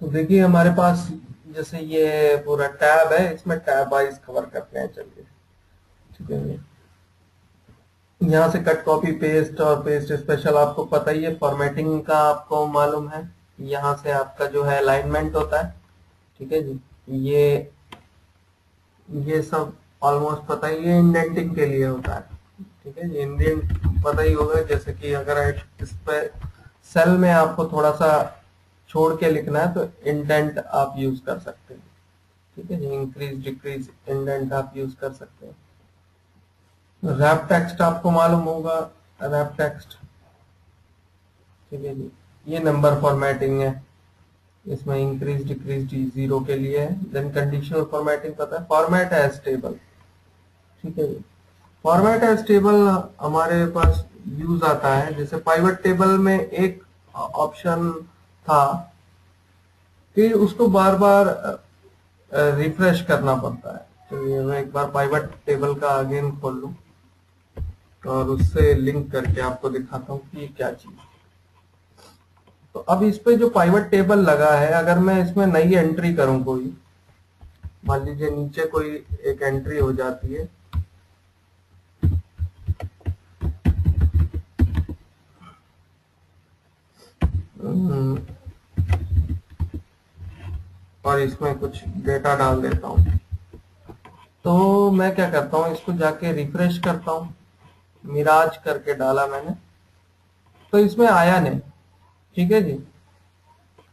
तो देखिए हमारे पास जैसे ये पूरा टैब है, इसमें टैब वाइज कवर करते हैं। चलिए ठीक है, यहाँ से कट कॉपी पेस्ट और पेस्ट स्पेशल आपको पता ही है, फॉर्मेटिंग का आपको मालूम है। यहाँ से आपका जो है अलाइनमेंट होता है, ठीक है जी, ये सब ऑलमोस्ट पता ही है। इंडेंटिंग के लिए होता है, ठीक है जी, इंडेंट पता ही होगा। जैसे कि अगर इस पे सेल में आपको थोड़ा सा छोड़ के लिखना है तो इंडेंट आप यूज कर सकते हैं, ठीक है जी, इंक्रीज डिक्रीज इंडेंट आप यूज कर सकते हैं। रैप टेक्स्ट आपको मालूम होगा, रैप टेक्स्ट, ठीक है जी, ये नंबर फॉर्मेटिंग है, इसमें इंक्रीज डिक्रीज जीरो के लिए है। देन कंडीशनल फॉर्मेटिंग पता है, फॉर्मेट एज टेबल, ठीक है जी, फॉर्मेट एज टेबल हमारे पास यूज आता है। जैसे पाइवट टेबल में एक ऑप्शन था कि उसको बार बार रिफ्रेश करना पड़ता है। चलिए मैं एक बार पाइवट टेबल का अगेन खोल लूं और उससे लिंक करके आपको दिखाता हूँ कि ये क्या चीज है। तो अब इस पे जो पाइवट टेबल लगा है, अगर मैं इसमें नई एंट्री करूं, कोई मान लीजिए नीचे कोई एक एंट्री हो जाती है, और इसमें कुछ डेटा डाल देता हूं, तो मैं क्या करता हूं, इसको जाके रिफ्रेश करता हूं, मिराज करके डाला मैंने, तो इसमें आया नहीं। ठीक है जी,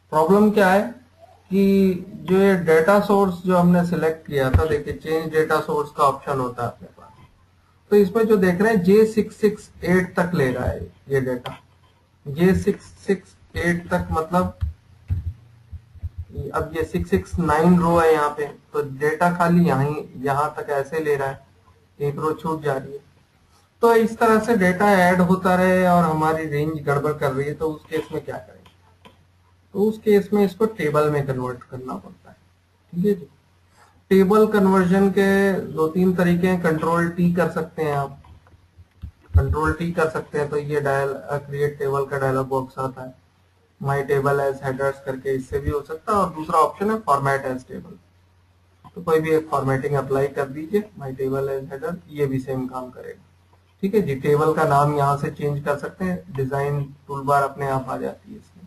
प्रॉब्लम क्या है कि जो ये डेटा सोर्स जो हमने सिलेक्ट किया था, देखिए चेंज डेटा सोर्स का ऑप्शन होता है अपने पास, तो इसमें जो देख रहे हैं J668 तक ले रहा है ये डेटा। J668 तक मतलब अब ये 669 रो है यहाँ पे, तो डेटा खाली यहाँ तक ऐसे ले रहा है, एक रो छूट जा रही है। तो इस तरह से डेटा ऐड होता रहे और हमारी रेंज गड़बड़ कर रही है, तो उस केस में क्या करेंगे, तो उस केस में इसको टेबल में कन्वर्ट करना पड़ता है। ठीक है जी, टेबल कन्वर्जन के दो तीन तरीके हैं। कंट्रोल टी कर सकते हैं आप, कंट्रोल टी कर सकते हैं तो ये डायल क्रिएट टेबल का डायलॉग बॉक्स आता है, माई टेबल एज हेडर्स करके, इससे भी हो सकता है। और दूसरा ऑप्शन है फॉर्मेट एज टेबल, तो कोई भी एक फॉर्मेटिंग अप्लाई कर दीजिए, माई टेबल एज हेडर, ये भी सेम काम करेगा। ठीक है जी, टेबल का नाम यहाँ से चेंज कर सकते हैं, डिजाइन टूलबार अपने आप आ जाती है इसमें।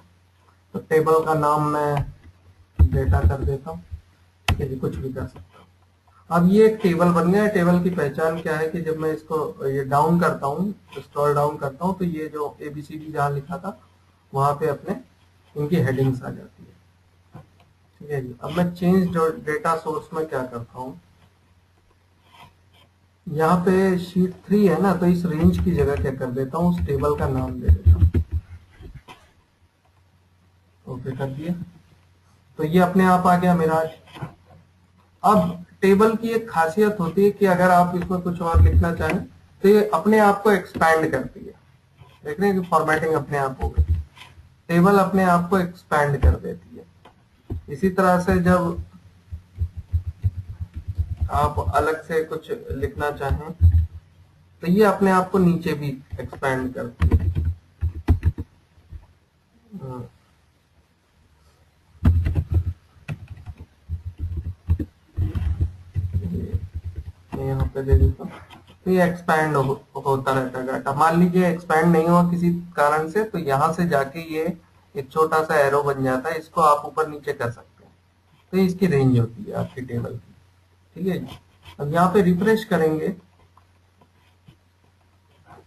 तो टेबल का नाम मैं डेटा कर देता हूँ, ठीक है जी, कुछ भी कर सकता हूँ। अब ये एक टेबल बन गया है। टेबल की पहचान क्या है कि जब मैं इसको ये डाउन करता हूँ, स्क्रॉल डाउन करता हूँ, तो ये जो ABCD जहाँ लिखा था वहाँ पे अपने इनकी हेडिंग्स आ जाती है। ठीक है जी, अब मैं चेंज डेटा सोर्स में क्या करता हूँ, यहाँ पे शीट 3 है ना, तो इस रेंज की जगह क्या कर देता हूँ, उस टेबल का नाम दे देता हूँ, ओके कर दिया, तो ये अपने आप आ गया मिराज। अब टेबल की एक खासियत होती है कि अगर आप इसमें कुछ और लिखना चाहें तो ये अपने आप को एक्सपैंड करती है। देख रहे हैं कि फॉर्मेटिंग अपने आप हो गई, टेबल अपने आप को एक्सपैंड कर देती है। इसी तरह से जब आप अलग से कुछ लिखना चाहें तो ये अपने आप को नीचे भी एक्सपैंड करती है। यहाँ पे दे देता हूँ, तो ये एक्सपैंड होता रहता है डाटा। मान लीजिए एक्सपैंड नहीं हुआ किसी कारण से, तो यहाँ से जाके ये एक छोटा सा एरो बन जाता है, इसको आप ऊपर नीचे कर सकते हैं, तो इसकी रेंज होती है आपकी टेबल की। ठीक है जी, अब यहाँ पे रिफ्रेश करेंगे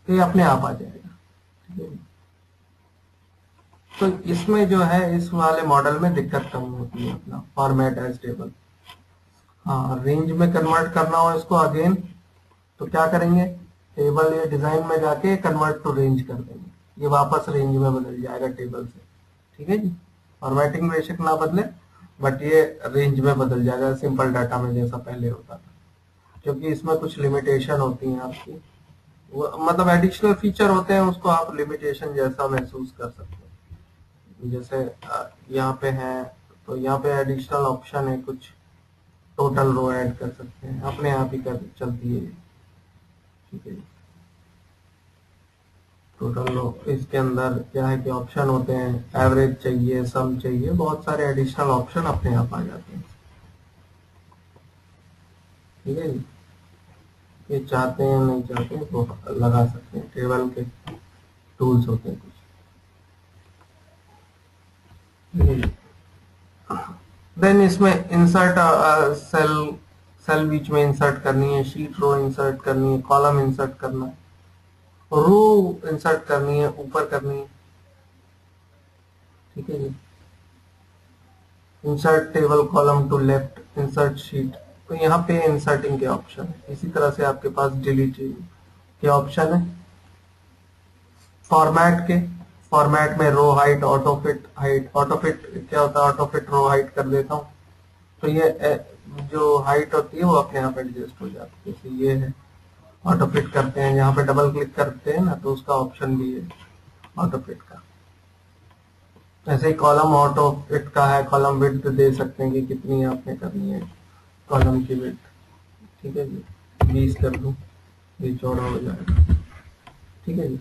तो ये अपने आप आ जाएगा। ठीक है, तो इसमें जो है इस वाले मॉडल में दिक्कत कम होती है, अपना फॉर्मेट एज टेबल। हाँ, रेंज में कन्वर्ट करना हो इसको अगेन, तो क्या करेंगे, टेबल या डिजाइन में जाके कन्वर्ट टू रेंज कर देंगे, ये वापस रेंज में बदल जाएगा टेबल से। ठीक है जी, फॉर्मेटिंग बेशक ना बदले बट ये रेंज में बदल जाएगा, सिंपल डाटा में जैसा पहले होता था, क्योंकि इसमें कुछ लिमिटेशन होती है आपकी, मतलब एडिशनल फीचर होते हैं, उसको आप लिमिटेशन जैसा महसूस कर सकते हैं। जैसे यहाँ पे है तो यहाँ पे एडिशनल ऑप्शन है, कुछ टोटल रो ऐड कर सकते हैं, अपने आप ही कर चलती है। ठीक है, टोटल लो। इसके अंदर क्या है कि ऑप्शन होते हैं, एवरेज चाहिए, सम चाहिए, बहुत सारे एडिशनल ऑप्शन अपने आप आ जाते हैं। ठीक है जी, ये चाहते हैं नहीं चाहते हैं तो लगा सकते हैं, टेबल के टूल्स होते हैं कुछ। देन इसमें इंसर्ट सेल बीच में इंसर्ट करनी है, शीट रो इंसर्ट करनी है, कॉलम इंसर्ट करना है, रो इंसर्ट करनी है, ऊपर करनी है। ठीक है जी, insert table column to left, insert sheet, तो यहाँ पे इंसर्टिंग के ऑप्शन है। इसी तरह से आपके पास डिलीट के ऑप्शन है, फॉर्मेट के, फॉर्मेट में row height, autofit height, autofit क्या होता है, ऑटोफिट रो हाइट कर देता हूँ तो ये जो हाइट होती है वो अपने यहाँ पे एडजस्ट हो जाती है। जैसे ये है ऑटो फिट करते हैं, यहाँ पे डबल क्लिक करते हैं ना तो उसका ऑप्शन भी है ऑटो फिट का। ऐसे ही कॉलम ऑटो फिट का है, कॉलम विड्थ दे सकते हैं कि कितनी आपने करनी है कॉलम की विड्थ। ठीक है जी, 20 कर दूं, ये चौड़ा हो जाएगा। ठीक है जी,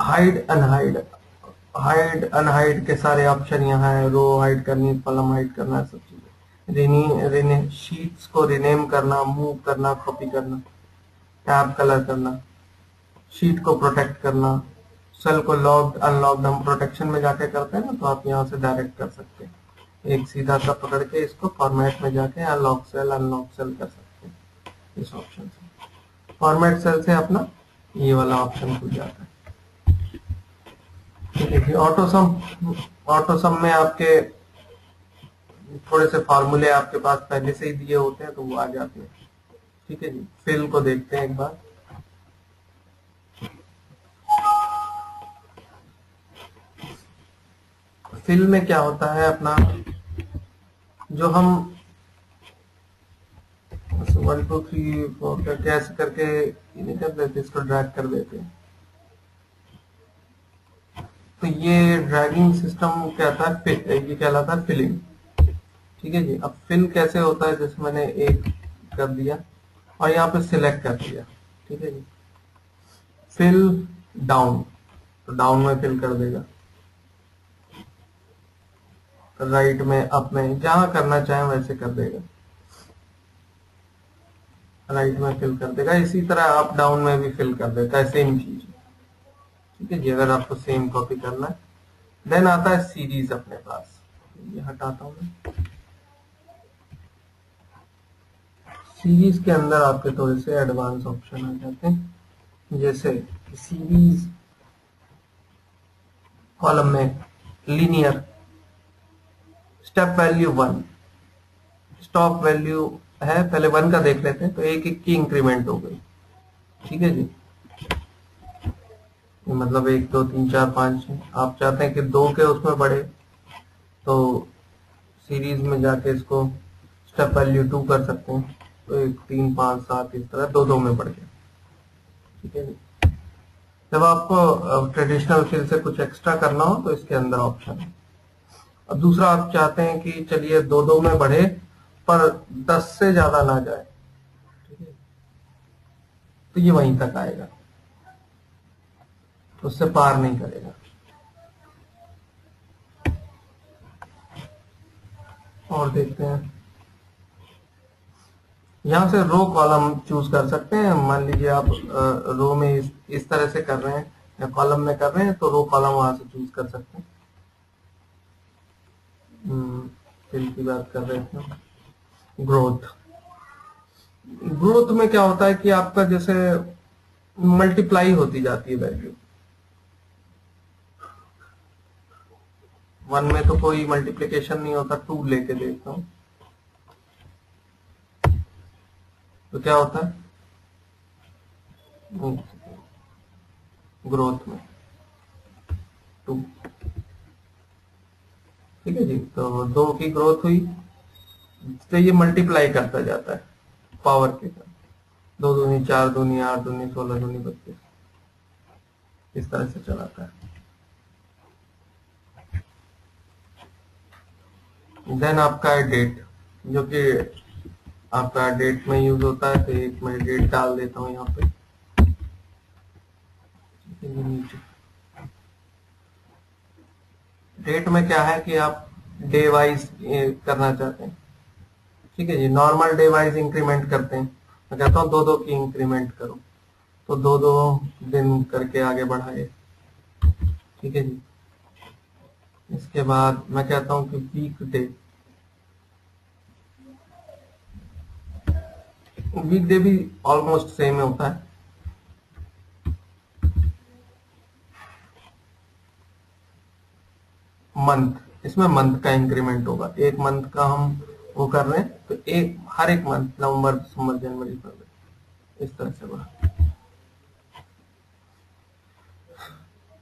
हाइड अनहाइड, हाइड अनहाइड के सारे ऑप्शन यहाँ है, रो हाइड करनी, कॉलम हाइड करना है, सब चीजें। शीट्स को रिनेम करना, मूव करना, कॉपी करना, टैब कलर करना, शीट को प्रोटेक्ट करना, सेल को लॉक्ड अनलॉक्ड हम प्रोटेक्शन में जाके करते हैं ना, तो आप यहाँ से डायरेक्ट कर सकते हैं, एक सीधा सा पकड़ के इसको फॉर्मेट में जाके अनलॉक सेल कर सकते हैं। इस ऑप्शन से फॉर्मेट सेल से अपना ये वाला ऑप्शन खुल जाता है। देखिए ऑटोसम, ऑटोसम में आपके थोड़े से फार्मूले आपके पास पहले से ही दिए होते हैं तो वो आ जाते हैं। ठीक है जी, फिल को देखते हैं एक बार। फिल में क्या होता है अपना, जो हम 1 2 3 4 कैसे करके ये कर देते, इसको ड्रैग कर देते हैं, तो ये ड्रैगिंग सिस्टम कहता है, ये कहलाता है फिलिंग। ठीक है जी, अब फिल कैसे होता है, जैसे मैंने एक कर दिया और यहाँ पे सिलेक्ट कर दिया। ठीक है जी, फिल डाउन, तो डाउन में फिल कर देगा, राइट में, अप में, जहां करना चाहे वैसे कर देगा, राइट में फिल कर देगा। इसी तरह अप डाउन में भी फिल कर देता है, सेम चीज। ठीक है जी, अगर आपको सेम कॉपी करना है। देन आता है सीरीज अपने पास, ये हटाता हूँ मैं। सीरीज के अंदर आपके थोड़े से एडवांस ऑप्शन आ जाते हैं, जैसे सीरीज कॉलम में linear, step value 1, stop value है, पहले 1 का देख लेते हैं, तो एक की इंक्रीमेंट हो गई। ठीक है जी, मतलब 1 2 3 4 5 आप चाहते हैं कि 2 के उसमें बढ़े तो सीरीज में जाके इसको स्टेप वैल्यू 2 कर सकते हैं, तो 1 3 5 7 इस तरह 2 2 में बढ़ गया। ठीक है जी, जब आपको ट्रेडिशनल फिल से कुछ एक्स्ट्रा करना हो तो इसके अंदर ऑप्शन है। अब दूसरा आप चाहते हैं कि चलिए 2 2 में बढ़े पर 10 से ज्यादा ना जाए। ठीक है, तो ये वहीं तक आएगा, उससे पार नहीं करेगा। और देखते हैं, यहाँ से रो कॉलम चूज कर सकते हैं। मान लीजिए आप रो में इस तरह से कर रहे हैं या कॉलम में कर रहे हैं, तो रो कॉलम वहां से चूज कर सकते हैं। फिल की बात कर रहे हैं, ग्रोथ, ग्रोथ में क्या होता है कि आपका जैसे मल्टीप्लाई होती जाती है वैल्यू। 1 में तो कोई मल्टीप्लिकेशन नहीं होता, 2 लेके देखता हूँ तो क्या होता है ग्रोथ में 2। ठीक है जी, तो 2 की ग्रोथ हुई, तो ये मल्टीप्लाई करता जाता है पावर के साथ, 2 दूनी 4 दूनी 8 दूनी 16 दूनी 32 इस तरह से चलाता है। देन आपका है डेट, जो कि आपका डेट में यूज होता है, तो एक मैं डेट डाल देता हूँ यहाँ पे नीचे। डेट में क्या है कि आप डे वाइज करना चाहते हैं, ठीक है जी। नॉर्मल डे वाइज इंक्रीमेंट करते हैं, मैं कहता हूँ दो दो की इंक्रीमेंट करो, तो दो दो दिन करके आगे बढ़ाए, ठीक है जी। इसके बाद मैं कहता हूँ कि वीक डे भी ऑलमोस्ट सेम में होता है। मंथ, इसमें मंथ का इंक्रीमेंट होगा, एक मंथ का हम वो कर रहे हैं, तो एक हर एक मंथ नवंबर दिसंबर जनवरी फरवरी इस तरह से बढ़ा,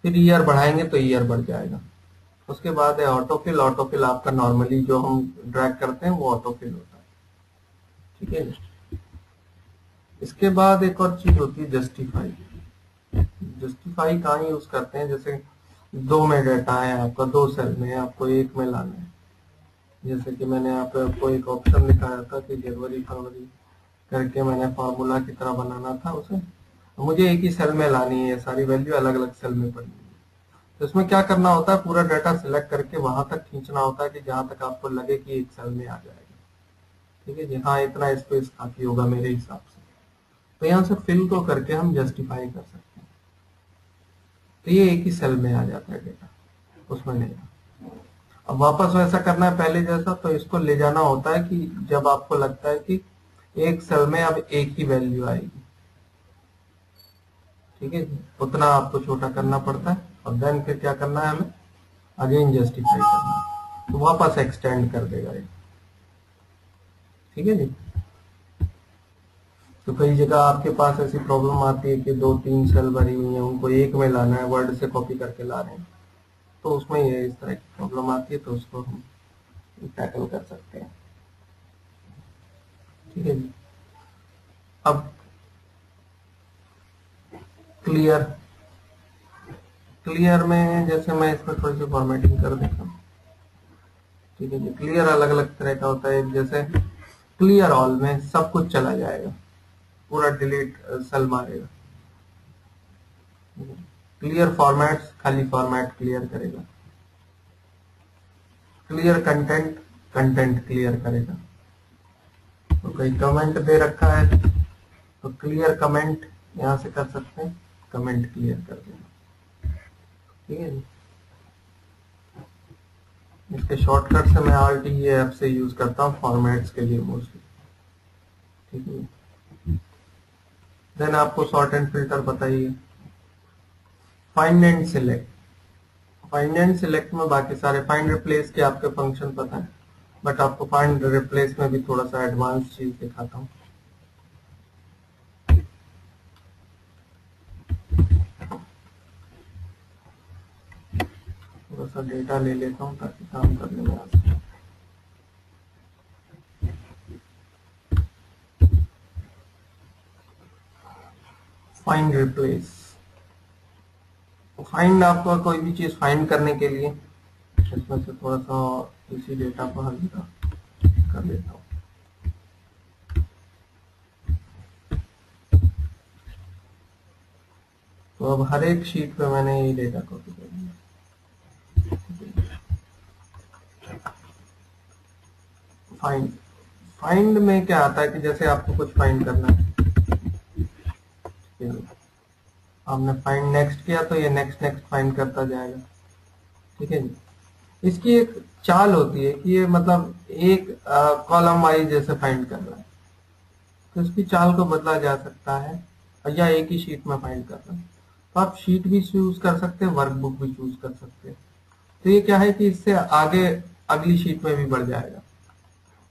फिर ईयर बढ़ाएंगे तो ईयर बढ़ जाएगा। उसके बाद है ऑटोफिल। ऑटोफिल आपका नॉर्मली जो हम ड्रैग करते हैं वो ऑटोफिल होता है, ठीक है। इसके बाद एक और चीज होती है जस्टिफाई। जस्टिफाई कहाँ यूज करते हैं, जैसे दो में डाटा है आपका, दो सेल में, आपको एक में लाना है। जैसे कि मैंने यहाँ पे आपको एक ऑप्शन दिखाया था कि जनवरी फरवरी करके मैंने फार्मूला की तरह बनाना था, उसे मुझे एक ही सेल में लानी है, सारी वैल्यू अलग अलग सेल में पड़नी है। तो इसमें क्या करना होता है, पूरा डाटा सिलेक्ट करके वहां तक खींचना होता है कि जहां तक आपको लगे कि एक सेल में आ जाएगा, ठीक है जी। हाँ, इतना स्पेस काफी होगा मेरे हिसाब से, तो यहाँ से फिल को करके हम जस्टिफाई कर सकते हैं। तो ये एक ही सेल में आ जाता है डेटा, उसमें नहीं। अब वापस वैसा करना है पहले जैसा, तो इसको ले जाना होता है कि जब आपको लगता है कि एक सेल में अब एक ही वैल्यू आएगी, ठीक है, उतना आपको छोटा करना पड़ता है। और देन फिर क्या करना है, हमें अगेन जस्टिफाई करना है, तो वापस एक्सटेंड कर देगा ये, ठीक है जी। तो कई जगह आपके पास ऐसी प्रॉब्लम आती है कि दो तीन सेल भरी हुई है, उनको एक में लाना है, वर्ड से कॉपी करके ला रहे हैं, तो उसमें ये इस तरह की प्रॉब्लम आती है, तो उसको हम टैकल कर सकते हैं, ठीक है जी। अब क्लियर में जैसे मैं इसमें थोड़ी सी फॉर्मेटिंग कर देता हूँ, ठीक है जी। क्लियर अलग अलग तरह का होता है, जैसे क्लियर ऑल में सब कुछ चला जाएगा, पूरा डिलीट सेल मारेगा। क्लियर फॉर्मेट, खाली फॉर्मेट क्लियर करेगा। क्लियर कंटेंट, कंटेंट क्लियर करेगा। तो कोई कमेंट दे रखा है तो क्लियर कमेंट यहां से कर सकते हैं, कमेंट क्लियर कर देना, ठीक है। इसके शॉर्टकट से मैं AltE से यूज करता हूँ फॉर्मेट्स के लिए मोस्टली, ठीक है। देन आपको सॉर्ट एंड फिल्टर बताइए। Find and select, find and select में बाकी सारे फाइंड रिप्लेस के आपके फंक्शन पता है, बट आपको फाइंड रिप्लेस में भी थोड़ा सा एडवांस चीज दिखाता हूँ। थोड़ा सा डेटा ले लेता हूँ ताकि काम करने में आ सके। फाइंड रिप्लेस, फाइंड आपका कोई भी चीज फाइंड करने के लिए, इसमें से थोड़ा सा इसी डेटा को हल्का कर देता हूँ। तो अब हर एक शीट पे मैंने ये डेटा कॉपी कर दिया। फाइंड में क्या आता है कि जैसे आपको कुछ फाइंड करना है, आपने फाइंड नेक्स्ट किया तो ये नेक्स्ट नेक्स्ट फाइंड करता जाएगा, ठीक है जी। इसकी एक चाल होती है कि ये मतलब एक कॉलम वाइज जैसे फाइंड कर रहा है, तो इसकी चाल को बदला जा सकता है, या एक ही शीट में फाइंड कर रहा है तो आप शीट भी चूज कर सकते हैं, वर्कबुक भी चूज कर सकते हैं। तो ये क्या है कि इससे आगे अगली शीट में भी बढ़ जाएगा,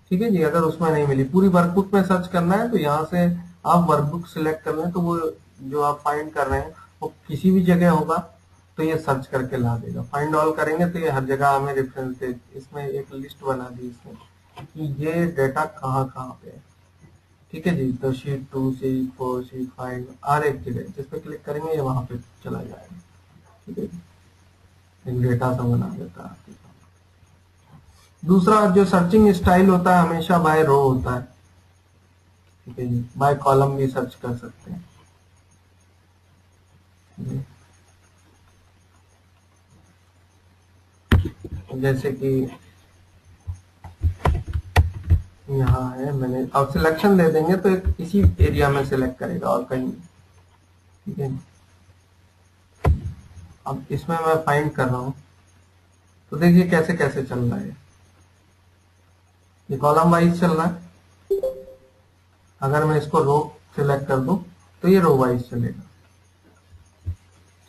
ठीक है जी। अगर उसमें नहीं मिली, पूरी वर्कबुक में सर्च करना है तो यहाँ से आप वर्कबुक सिलेक्ट कर लें, तो वो जो आप फाइंड कर रहे हैं वो किसी भी जगह होगा तो ये सर्च करके ला देगा। फाइंड ऑल करेंगे तो ये हर जगह हमें रेफरेंस दे, इसमें एक लिस्ट बना दी इसने कि ये डेटा कहाँ पे है, ठीक है जी। तो शीट 2 शीट 4 शीट 5 हर एक जगह जिस पे क्लिक करेंगे ये वहां पे चला जाएगा, ठीक है जी। डेटा सा बना देता है आपके साथ। दूसरा जो सर्चिंग स्टाइल होता है हमेशा बाय रो होता है, ठीक है जी, बाय कॉलम भी सर्च कर सकते हैं। जैसे कि यहाँ है, मैंने अब सिलेक्शन दे देंगे तो एक इसी एरिया में सिलेक्ट करेगा और कहीं, ठीक है। अब इसमें मैं फाइंड कर रहा हूँ, तो देखिए कैसे कैसे चल रहा है। ये कॉलम वाइज चल रहा है, अगर मैं इसको रो सिलेक्ट कर दूं तो ये रो वाइज चलेगा,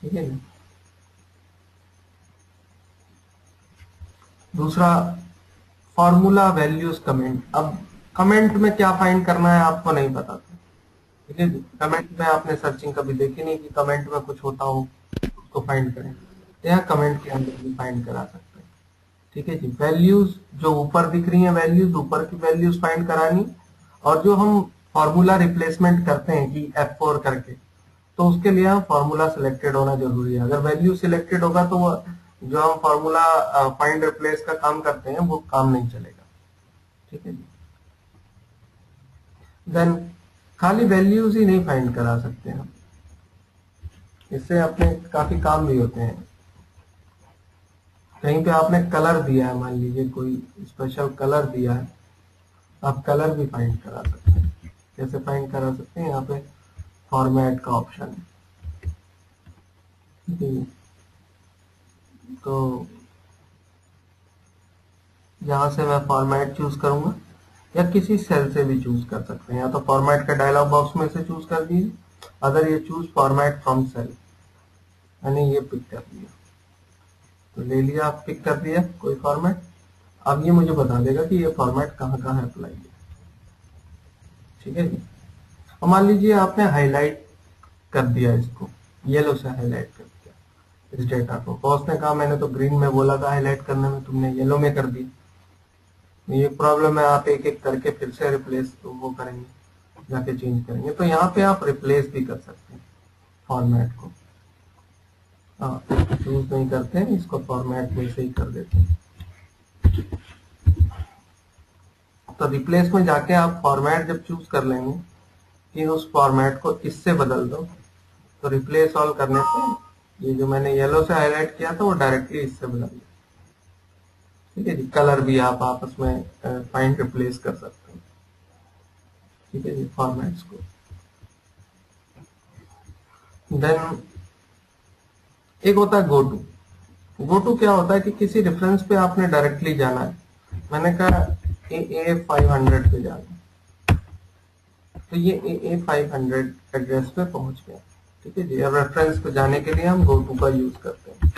ठीक है ना। दूसरा फॉर्मूला वैल्यूज कमेंट, अब कमेंट में क्या फाइंड करना है आपको नहीं पता, ठीक है। कमेंट में आपने सर्चिंग कभी देखी नहीं कि कमेंट में कुछ होता हो उसको फाइंड करें, यहाँ कमेंट के अंदर भी फाइंड करा सकते हैं, ठीक है जी। वैल्यूज जो ऊपर दिख रही है, वैल्यूज ऊपर की वैल्यूज फाइंड करानी, और जो हम फॉर्मूला रिप्लेसमेंट करते हैं कि F4 करके, तो उसके लिए हम फॉर्मूला सिलेक्टेड होना जरूरी है। अगर वैल्यू सिलेक्टेड होगा तो वो जो हम फॉर्मूला फाइंड रिप्लेस का काम करते हैं वो काम नहीं चलेगा, ठीक है जी। देन खाली वैल्यूज ही नहीं फाइंड करा सकते हम, इससे अपने काफी काम भी होते हैं। कहीं पे आपने कलर दिया है, मान लीजिए कोई स्पेशल कलर दिया है, आप कलर भी फाइंड करा सकते हैं। कैसे फाइंड करा सकते हैं, यहाँ पे फॉर्मेट का ऑप्शन है, तो यहाँ से मैं फॉर्मेट चूज करूंगा या किसी सेल से भी चूज कर सकते हैं। या तो फॉर्मेट का डायलॉग बॉक्स में से चूज कर दीजिए, अगर ये चूज फॉर्मेट फ्रॉम सेल, मैंने ये पिक कर दिया तो ले लिया, आप पिक कर दिया कोई फॉर्मेट। अब ये मुझे बता देगा कि ये फॉर्मेट कहाँ कहाँ अप्लाई है, ठीक है जी। और मान लीजिए आपने हाईलाइट कर दिया, इसको येलो से हाईलाइट कर दिया इस डेटा को, बॉस ने कहा मैंने तो ग्रीन में बोला था हाईलाइट करने में, तुमने येलो में कर दिया। ये प्रॉब्लम है, आप एक एक करके फिर से रिप्लेस तो वो करेंगे, जाके चेंज करेंगे। तो यहाँ पे आप रिप्लेस भी कर सकते हैं फॉर्मेट को, चूज नहीं करते हैं, इसको फॉर्मेट में से ही कर देते हैं। तो रिप्लेस में जाके आप फॉर्मेट जब चूज कर लेंगे कि उस फॉर्मेट को इससे बदल दो, तो रिप्लेस ऑल करने पे ये जो मैंने येलो से हाईलाइट किया था वो डायरेक्टली इससे बदल दिया, ठीक है जी। कलर भी आप आपस में फाइंड रिप्लेस कर सकते हैं, ठीक है जी, फॉर्मेट्स को। देन एक होता है गो टू। गो टू क्या होता है कि किसी रेफरेंस पे आपने डायरेक्टली जाना है, मैंने कहा AA500 पे जाना, तो ये AA500 एड्रेस पे पहुंच गया, ठीक है जी। अब रेफरेंस पे जाने के लिए हम गो टू का यूज करते हैं,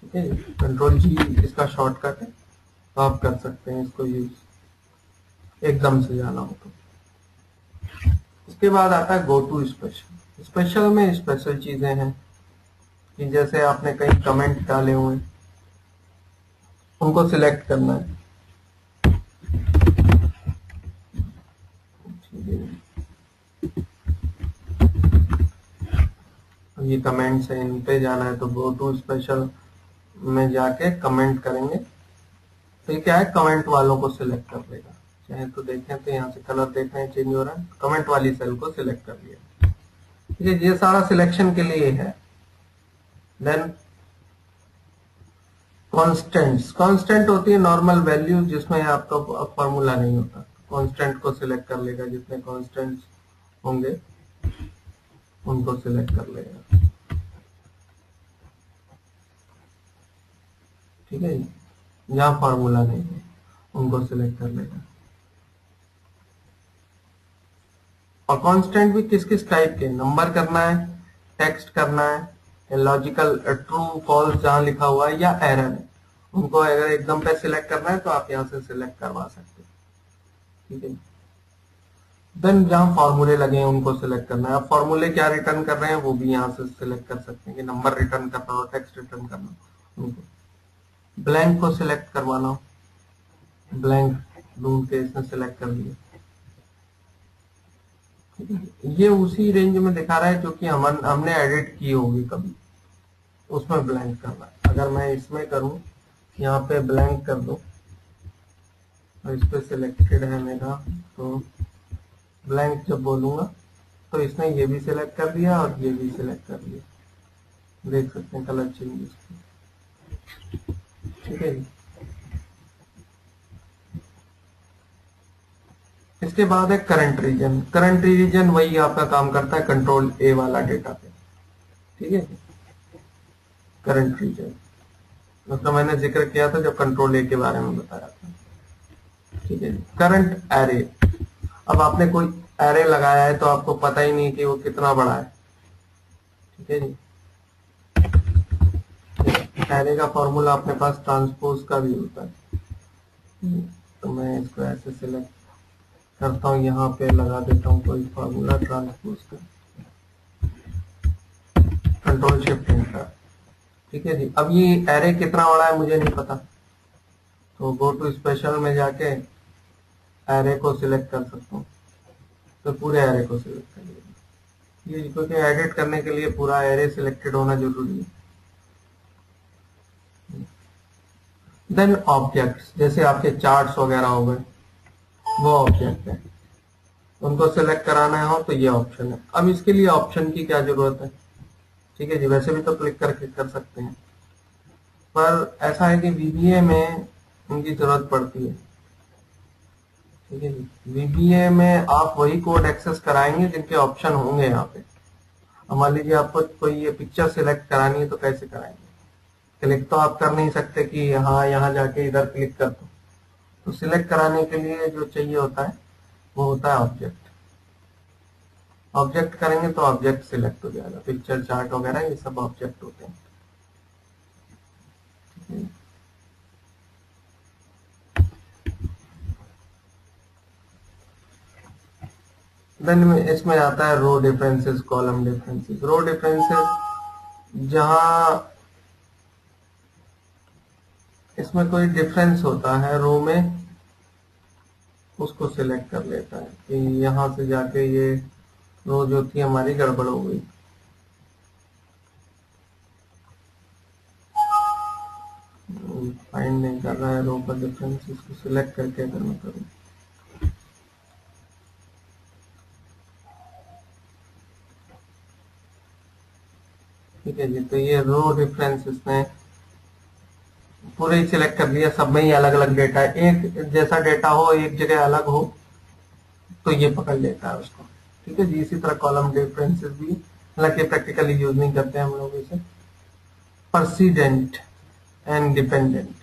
ठीक है जी। Ctrl G इसका शॉर्टकट है, तो आप कर सकते हैं इसको यूज एकदम से जाना हो तो। उसके बाद आता है गो टू स्पेशल। स्पेशल में स्पेशल चीजें हैं कि जैसे आपने कई कमेंट डाले हुए हैं, उनको सिलेक्ट करना है, ये कमेंट्स हैं इन पे जाना है, तो गो टू स्पेशल में जाके कमेंट करेंगे तो ये क्या है, कमेंट वालों को सिलेक्ट कर लेगा। चाहे तो देखें तो यहाँ से कलर देख रहे हैं चेंज हो रहा है, कमेंट वाली सेल को सिलेक्ट कर लिया, ठीक है। ये सारा सिलेक्शन के लिए है। देन कॉन्स्टेंट्स, कॉन्स्टेंट होती है नॉर्मल वैल्यू जिसमें आपका फॉर्मूला नहीं होता, कॉन्स्टेंट को सिलेक्ट कर लेगा, जितने कॉन्स्टेंट्स होंगे उनको सिलेक्ट कर लेगा, ठीक है। जहाँ फॉर्मूला नहीं है उनको सिलेक्ट कर लेगा। और कांस्टेंट भी किस किस टाइप के, नंबर करना है, टेक्स्ट करना है, लॉजिकल ट्रू फॉल्स जहां लिखा हुआ है या एरर है, उनको अगर एकदम पे सिलेक्ट करना है तो आप यहां से सिलेक्ट करवा सकते हैं, ठीक है। देन जहां फॉर्मूले लगे हैं उनको सिलेक्ट करना है, आप फॉर्मूले क्या रिटर्न कर रहे हैं वो भी यहाँ से सिलेक्ट कर सकते हैं कि नंबर रिटर्न करना हो, टेक्स्ट रिटर्न करना हो, उनको ब्लैंक को सिलेक्ट करवाना हो, ब्लैंक ढूंढ के इसने सिलेक्ट कर लिया। ये उसी रेंज में दिखा रहा है जो कि हमने एडिट की होगी कभी, उसमें ब्लैंक करना है। अगर मैं इसमें करूं, यहाँ पे ब्लैंक कर दूं, तो इस पर सिलेक्टेड है मेरा, तो ब्लैंक जब बोलूँगा तो इसने ये भी सिलेक्ट कर दिया और ये भी सिलेक्ट कर दिया, देख सकते हैं कलर चेंजेस। ठीक है जी, इसके बाद है करंट रीजन। करंट रीजन वही आपका काम करता है कंट्रोल ए वाला डेटा पे। ठीक है, करंट रीजन मतलब मैंने जिक्र किया था जब कंट्रोल ए के बारे में बता रहा था। ठीक है, करंट एरे। अब आपने कोई एरे लगाया है तो आपको पता ही नहीं कि वो कितना बड़ा है। ठीक है जी, एरे का फॉर्मूला अपने पास ट्रांसपोज का भी होता है, तो मैं इसको ऐसे सिलेक्ट करता हूँ, यहाँ पे लगा देता हूँ कोई फार्मूला ट्रांसपोज का, कंट्रोल शिफ्ट एंटर। ठीक है जी, अब ये एरे कितना बड़ा है मुझे नहीं पता, तो गो टू स्पेशल में जाके एरे को सिलेक्ट कर सकता हूँ, तो पूरे एरे को सिलेक्ट कर लिया ये, क्योंकि एडिट करने के लिए पूरा एरे सिलेक्टेड होना जरूरी है। देन ऑब्जेक्ट्स, जैसे आपके चार्ट्स वगैरह हो गए वो ऑब्जेक्ट है, उनको सिलेक्ट कराना है हो तो ये ऑप्शन है। अब इसके लिए ऑप्शन की क्या जरूरत है? ठीक है जी, वैसे भी तो क्लिक करके कर सकते हैं, पर ऐसा है कि VBA में उनकी जरूरत पड़ती है। ठीक है जी, VBA में आप वही कोड एक्सेस कराएंगे जिनके ऑप्शन होंगे यहाँ पे। अब मान लीजिए आपको कोई ये पिक्चर सिलेक्ट करानी है तो कैसे कराएंगे? क्लिक तो आप कर नहीं सकते कि हाँ यहाँ जाके इधर क्लिक कर दो, तो सिलेक्ट कराने के लिए जो चाहिए होता है वो होता है ऑब्जेक्ट। ऑब्जेक्ट करेंगे तो ऑब्जेक्ट सिलेक्ट हो जाएगा, पिक्चर चार्ट वगैरह ये सब ऑब्जेक्ट होते हैं। देन इसमें आता है row differences, column differences. Row differences जहां इसमें कोई डिफरेंस होता है रो में, उसको सिलेक्ट कर लेता है कि यहाँ से जाके ये रो जो थी हमारी गड़बड़ हो गई। फाइंड नहीं कर रहा है रो का डिफरेंस, इसको सिलेक्ट करके अगर मैं करूँ ठीक है जी, तो ये रो डिफरेंस इसने पूरे ही सिलेक्ट कर लिया, सब में ही अलग अलग डेटा है। एक जैसा डेटा हो एक जगह अलग हो तो ये पकड़ लेता है उसको। ठीक है जी, इसी तरह कॉलम डिफरेंसेस भी, हालांकि प्रैक्टिकली यूज नहीं करते हैं हम लोग इसे। परसीडेंट एंड डिपेंडेंट।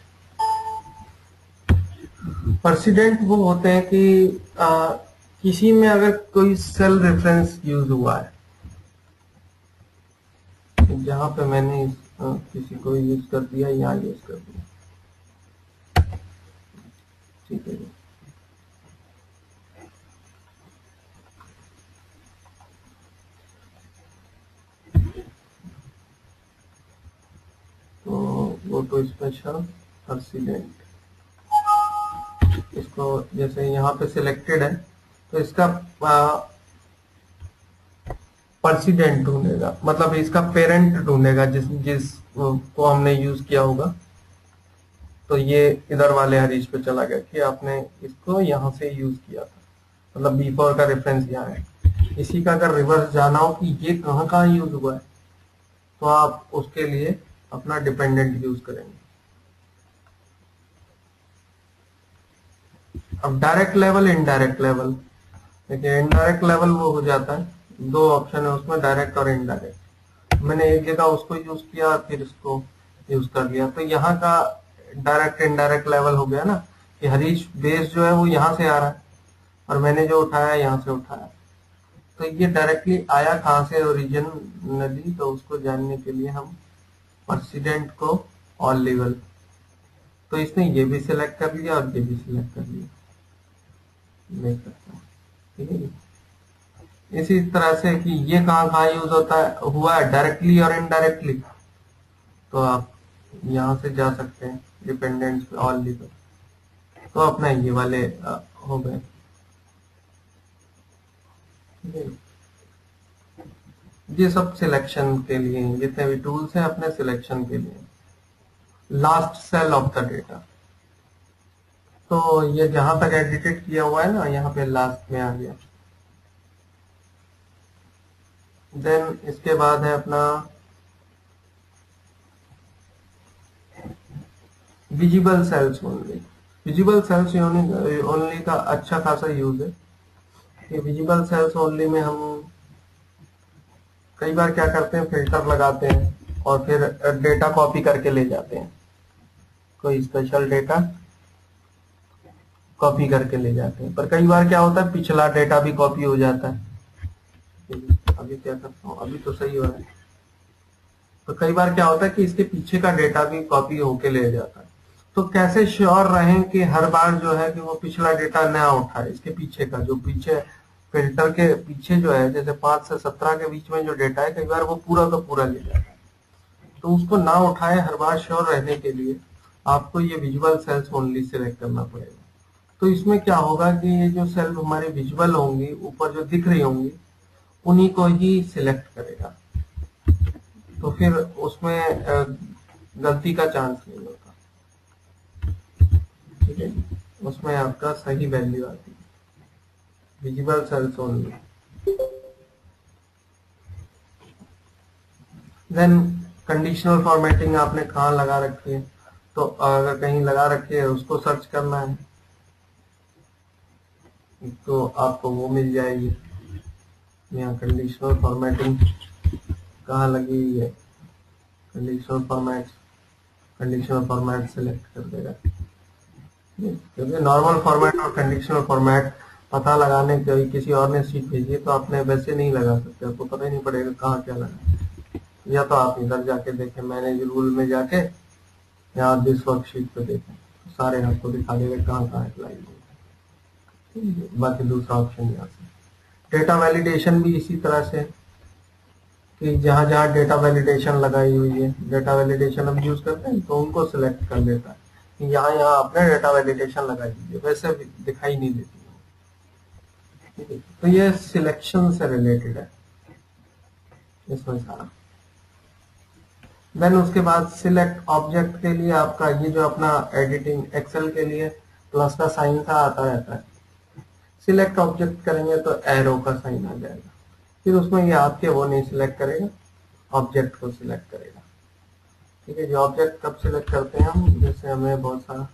परसीडेंट वो होते हैं कि किसी में अगर कोई सेल रेफरेंस यूज हुआ है, जहां पे मैंने किसी को यूज कर दिया, यहाँ यूज कर दिया। ठीक है, तो गो टू स्पेशल परसीडेंट, इसको जैसे यहाँ पे सिलेक्टेड है तो इसका परसीडेंट ढूंढेगा, मतलब इसका पेरेंट ढूंढेगा जिस को हमने यूज किया होगा। तो ये इधर वाले हरीश पे चला गया कि आपने इसको यहाँ से यूज किया था, मतलब बिफोर का रेफरेंस यहाँ है। इसी का अगर रिवर्स जाना हो कि ये कहाँ यूज हुआ है, तो आप उसके लिए अपना डिपेंडेंट यूज करेंगे। अब डायरेक्ट लेवल, इनडायरेक्ट लेवल। देखिए इनडायरेक्ट लेवल वो हो जाता है, दो ऑप्शन है उसमें, डायरेक्ट और इनडायरेक्ट। मैंने एक जगह उसको यूज किया और फिर इसको यूज कर लिया, तो यहाँ का डायरेक्ट इनडायरेक्ट लेवल हो गया ना कि हरीश बेस जो है वो यहाँ से आ रहा है और मैंने जो उठाया यहाँ से उठाया, तो ये डायरेक्टली आया कहाँ से ओरिजिनली, तो उसको जानने के लिए हम परसीडेंट को ऑल लेवल, तो इसने ये भी सिलेक्ट कर लिया और ये भी सिलेक्ट कर लिया, देख सकते हैं। ठीक है, इसी तरह से कि ये कहाँ यूज होता है हुआ है डायरेक्टली और इनडायरेक्टली, तो आप यहाँ से जा सकते हैं डिपेंडेंट्स पे ऑल लेवल, तो अपना ये वाले हो गए। ये सब सिलेक्शन के लिए, जितने भी टूल्स हैं अपने सिलेक्शन के लिए। Last cell of the data, तो ये जहां तक एडिटेड किया हुआ है ना, यहाँ पे लास्ट में आ गया। देन इसके बाद है अपना visible cells only. Visible cells only का अच्छा खासा यूज है कि विजिबल सेल्स ओनली में हम कई बार क्या करते हैं, फिल्टर लगाते हैं और फिर डेटा कॉपी करके ले जाते हैं, कोई स्पेशल डेटा कॉपी करके ले जाते हैं। पर कई बार क्या होता है, पिछला डेटा भी कॉपी हो जाता है। अभी क्या करता हूँ, अभी तो सही हो रहा है। तो कई बार क्या होता है कि इसके पीछे का डेटा भी कॉपी होके ले जाता है। तो कैसे श्योर रहें कि हर बार जो है कि वो पिछला डेटा ना उठाए, इसके पीछे का जो पीछे फिल्टर के पीछे जो है, जैसे 5 से 17 के बीच में जो डेटा है, कई बार वो पूरा का पूरा ले जाता है। तो उसको ना उठाए हर बार श्योर रहने के लिए आपको ये विजुअल सेल्स ओनली सिलेक्ट करना पड़ेगा। तो इसमें क्या होगा कि ये जो सेल हमारे विजुअल होंगी, ऊपर जो दिख रही होंगी, उन्हीं को ही सिलेक्ट करेगा। तो फिर उसमें गलती का चांस नहीं होगा, ठीक है, उसमें आपका सही वैल्यू आती है। Visible cells only. Then conditional formatting आपने कहाँ लगा रखी है, तो अगर कहीं लगा रखी है उसको सर्च करना है तो आपको वो मिल जाएगी। यहाँ कंडीशनल फॉर्मेटिंग कहाँ लगी हुई है, कंडीशनल फॉर्मेट सिलेक्ट कर देगा, क्योंकि नॉर्मल फॉर्मेट और कंडीशनल फॉर्मेट पता लगाने के किसी और ने सीट भेजी तो आपने वैसे नहीं लगा सकते, आपको पता ही नहीं पड़ेगा कहाँ क्या लगा। या तो आप इधर जाके देखें, मैनेज रूल में जाके, या आप जिस वर्कशीट पे देखें, सारे आपको दिखा देगा कहाँ कहाँ अप्लाई होगा। बाकी दूसरा ऑप्शन यहाँ से डेटा वैलिडेशन भी इसी तरह से कि जहाँ जहाँ डेटा वैलिडेशन लगाई हुई है, डेटा वैलिडेशन हम यूज करते हैं तो उनको सिलेक्ट कर लेता है कि यहाँ यहाँ आपने डेटा वैलिडेशन लगाई हुई है, वैसे दिखाई नहीं देती। तो ये सिलेक्शन से रिलेटेड है इसमें सारा। देन उसके बाद सिलेक्ट ऑब्जेक्ट के लिए आपका ये जो अपना एडिटिंग एक्सेल के लिए प्लस का साइन सा आता रहता है, सिलेक्ट ऑब्जेक्ट करेंगे तो एरो का साइन आ जाएगा। फिर उसमें ये आपके वो नहीं सिलेक्ट करेगा, ऑब्जेक्ट को सिलेक्ट करेगा, ठीक है। जो ऑब्जेक्ट कब सिलेक्ट करते हैं हम, जैसे हमें बहुत सारा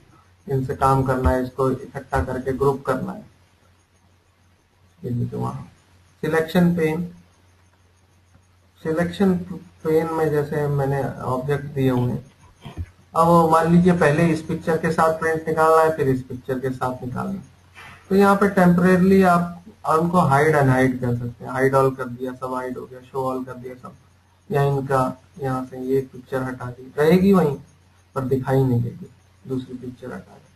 इनसे काम करना है, इसको इकट्ठा करके ग्रुप करना है, तो वहाँ सिलेक्शन पेन में जैसे मैंने ऑब्जेक्ट दिए हुए हैं, अब मान लीजिए पहले इस पिक्चर के साथ प्रिंट निकालना है, फिर इस पिक्चर के साथ निकालना है, तो यहाँ पे टेम्परेरली आप और उनको हाइड अनहाइड कर सकते हैं। हाइड ऑल कर दिया, सब हाइड हो गया, शो ऑल कर दिया सब, या इनका यहाँ से ये पिक्चर हटा दी, रहेगी वहीं पर दिखाई नहीं देगी, दूसरी पिक्चर हटा दी।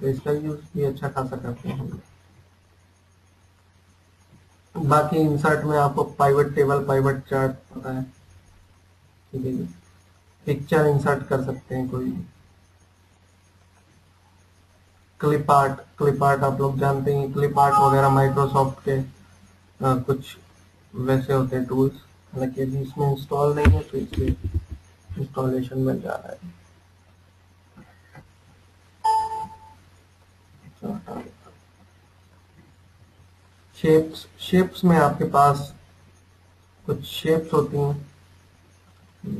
तो इसका यूज भी अच्छा खासा करते हैं हम। बाकी इंसर्ट में आपको पाइवट टेबल, पाइवट चार्ट पता है, ठीक है, पिक्चर इंसर्ट कर सकते हैं कोई भी। क्लिप आर्ट आप लोग जानते हैं, क्लिप आर्ट वगैरह माइक्रोसॉफ्ट के कुछ वैसे होते हैं टूल्स, हालांकि अभी इसमें इंस्टॉल नहीं है तो इसलिए इंस्टॉलेशन में जा रहा है। शेप्स में आपके पास कुछ शेप्स होती हैं,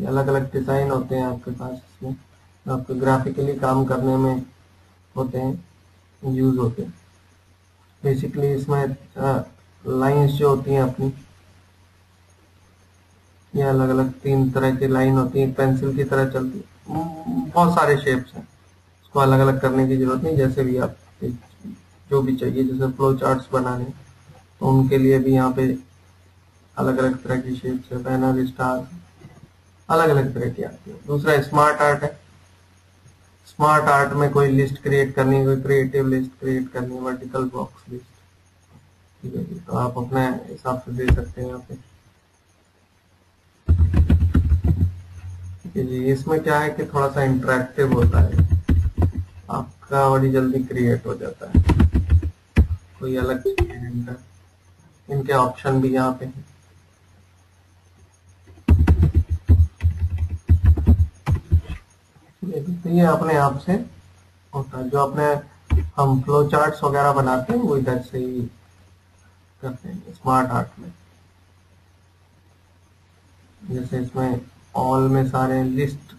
अलग अलग डिजाइन होते हैं आपके पास, इसमें आपको ग्राफिकली काम करने में होते हैं, यूज होते हैं। बेसिकली इसमें लाइंस जो होती हैं अपनी, ये अलग अलग 3 तरह की लाइन होती है, पेंसिल की तरह चलती है, बहुत सारे शेप्स हैं, इसको अलग अलग करने की जरूरत नहीं। जैसे भी आप जो भी चाहिए, जैसे फ्लो चार्ट्स बनाने तो उनके लिए भी यहाँ पे अलग अलग तरह की शेप्स है, बैनर, स्टार, अलग अलग तरह की आती है। दूसरा स्मार्ट आर्ट है, स्मार्ट आर्ट में कोई लिस्ट क्रिएट करनी है, कोई क्रिएटिव लिस्ट क्रिएट करनी है, वर्टिकल बॉक्स लिस्ट, ठीक है, तो आप अपने हिसाब से दे सकते हैं यहाँ पे, ठीक है जी। इसमें क्या है कि थोड़ा सा इंटरेक्टिव होता है आपका, बड़ी जल्दी क्रिएट हो जाता है, कोई अलग चीज, इनके ऑप्शन भी यहाँ पे है। तो ये अपने आप से होता है, जो अपने हम फ्लो चार्ट्स वगैरह बनाते हैं वो इधर से ही करते हैं स्मार्ट आर्ट में। जैसे इसमें ऑल में सारे लिस्ट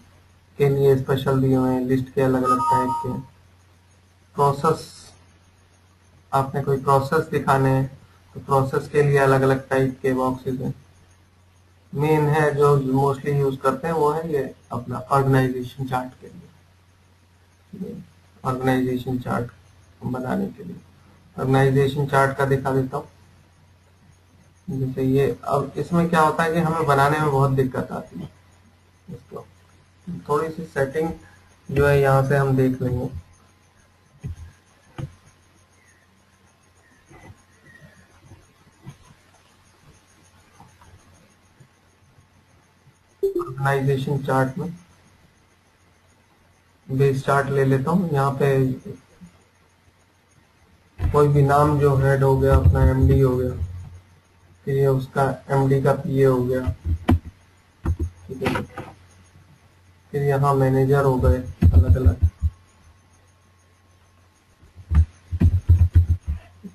के लिए स्पेशल दिए हुए हैं, लिस्ट के अलग अलग टाइप के। प्रोसेस, आपने कोई प्रोसेस दिखाने हैं तो प्रोसेस के लिए अलग अलग टाइप के बॉक्सेस हैं। मेन है जो मोस्टली यूज करते हैं वो है ये अपना ऑर्गेनाइजेशन चार्ट के लिए, ऑर्गेनाइजेशन चार्ट बनाने के लिए। ऑर्गेनाइजेशन चार्ट का दिखा देता हूँ जैसे ये। अब इसमें क्या होता है कि हमें बनाने में बहुत दिक्कत आती है, इसको थोड़ी सी सेटिंग जो है यहाँ से हम देख लेंगे। ऑर्गेनाइजेशन चार्ट में बेस चार्ट ले लेता हूँ। यहाँ पे कोई भी नाम जो हेड हो गया अपना, एमडी हो गया, ये उसका एमडी का पीए हो गया, ठीक है, फिर यहाँ मैनेजर हो गए अलग अलग।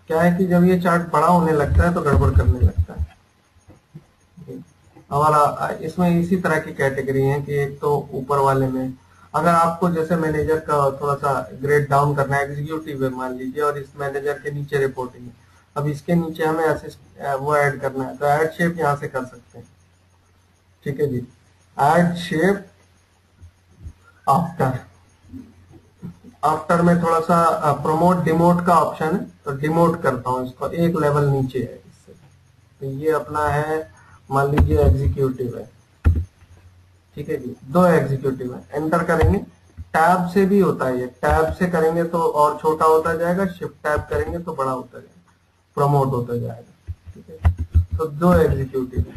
क्या है कि जब ये चार्ट बड़ा होने लगता है तो गड़बड़ करने लगता है। हमारा इसमें इसी तरह की कैटेगरी है कि एक तो ऊपर वाले में अगर आपको जैसे मैनेजर का थोड़ा सा ग्रेड डाउन करना है, एग्जीक्यूटिव है मान लीजिए, और इस मैनेजर के नीचे रिपोर्टिंग है। अब इसके नीचे हमें वो ऐड करना है तो ऐड शेप यहाँ से कर सकते हैं, ठीक है जी। ऐड शेप आफ्टर, आफ्टर में थोड़ा सा प्रमोट डिमोट का ऑप्शन है तो डिमोट करता हूँ इसको, एक लेवल नीचे है इससे। तो ये अपना है मान लीजिए एग्जीक्यूटिव है, ठीक है जी, दो एग्जीक्यूटिव है। एंटर करेंगे, टैब से भी होता है ये, टैब से करेंगे तो और छोटा होता जाएगा, शिफ्ट टैब करेंगे तो बड़ा होता जाएगा, प्रमोट होता जाएगा, ठीक है। तो दो एग्जीक्यूटिव।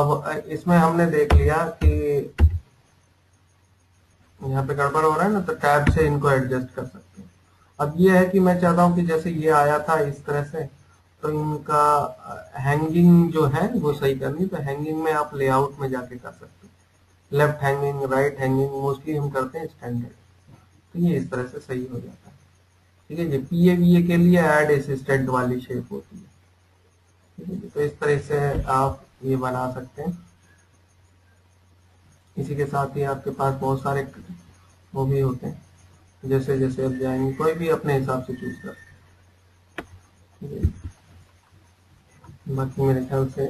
अब इसमें हमने देख लिया कि यहाँ पे गड़बड़ हो रहा है ना, तो टैब से इनको एडजस्ट कर सकते हैं। अब ये है कि मैं चाहता हूँ कि जैसे ये आया था इस तरह से, तो इनका हैंगिंग जो है वो सही करनी। तो हैंगिंग में आप लेआउट में जाके कर सकते हैं, left hanging, right hanging, mostly हम करते हैं स्टैंडर्ड। तो ये इस तरह से सही हो जाता है, ठीक है जी। पीएवीए के लिए ऐड असिस्टेंट वाली शेप होती है, ठीक है। तो इस तरह से आप ये बना सकते हैं। इसी के साथ ही आपके पास बहुत सारे वो भी होते हैं, जैसे जैसे आप जाएंगे कोई भी अपने हिसाब से चूज कर सकते हैं, ठीक है। बाकी मेरे ख्याल से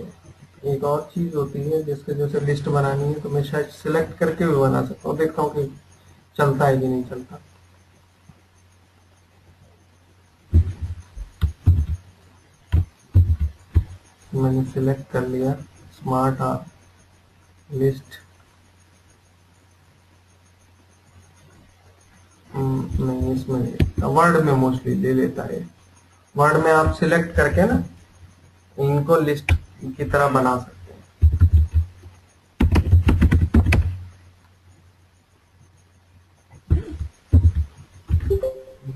एक और चीज होती है जिसके जैसे लिस्ट बनानी है तो मैं शायद सिलेक्ट करके भी बना सकता हूँ, देखता हूँ कि चलता है कि नहीं चलता। मैंने सिलेक्ट कर लिया स्मार्ट लिस्ट, नहीं इसमें वर्ड में मोस्टली ले लेता है। वर्ड में आप सिलेक्ट करके ना इनको लिस्ट की तरह बना सकते हैं।